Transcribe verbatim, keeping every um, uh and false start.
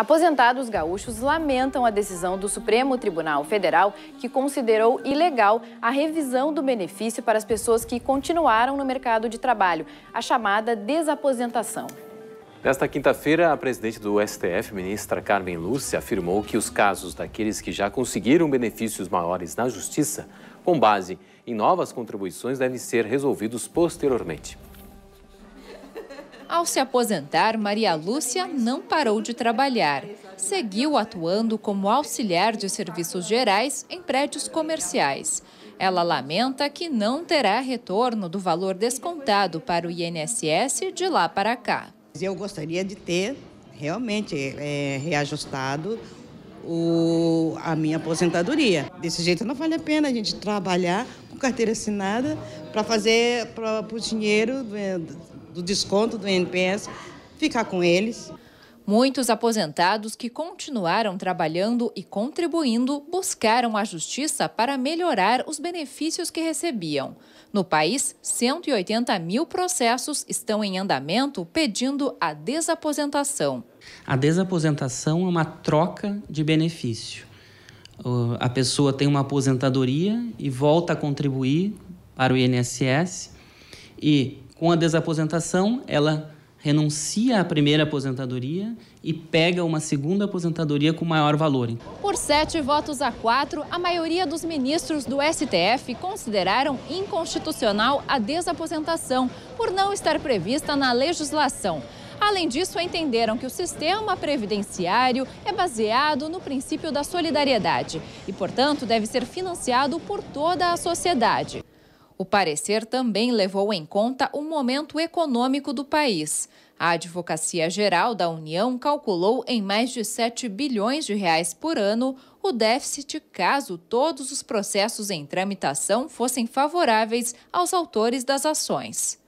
Aposentados gaúchos lamentam a decisão do Supremo Tribunal Federal, que considerou ilegal a revisão do benefício para as pessoas que continuaram no mercado de trabalho, a chamada desaposentação. Nesta quinta-feira, a presidente do S T F, ministra Carmem Lúcia, afirmou que os casos daqueles que já conseguiram benefícios maiores na Justiça, com base em novas contribuições, devem ser resolvidos posteriormente. Ao se aposentar, Maria Lúcia não parou de trabalhar. Seguiu atuando como auxiliar de serviços gerais em prédios comerciais. Ela lamenta que não terá retorno do valor descontado para o I N S S de lá para cá. Eu gostaria de ter realmente é, reajustado o, a minha aposentadoria. Desse jeito não vale a pena a gente trabalhar com carteira assinada para fazer para o dinheiro do, do desconto do I N S S, ficar com eles. Muitos aposentados que continuaram trabalhando e contribuindo buscaram a justiça para melhorar os benefícios que recebiam. No país, cento e oitenta mil processos estão em andamento pedindo a desaposentação. A desaposentação é uma troca de benefício. A pessoa tem uma aposentadoria e volta a contribuir para o I N S S e, com a desaposentação, ela renuncia à primeira aposentadoria e pega uma segunda aposentadoria com maior valor. Por sete votos a quatro, a maioria dos ministros do S T F consideraram inconstitucional a desaposentação, por não estar prevista na legislação. Além disso, entenderam que o sistema previdenciário é baseado no princípio da solidariedade e, portanto, deve ser financiado por toda a sociedade. O parecer também levou em conta o momento econômico do país. A Advocacia Geral da União calculou em mais de sete bilhões de reais por ano o déficit caso todos os processos em tramitação fossem favoráveis aos autores das ações.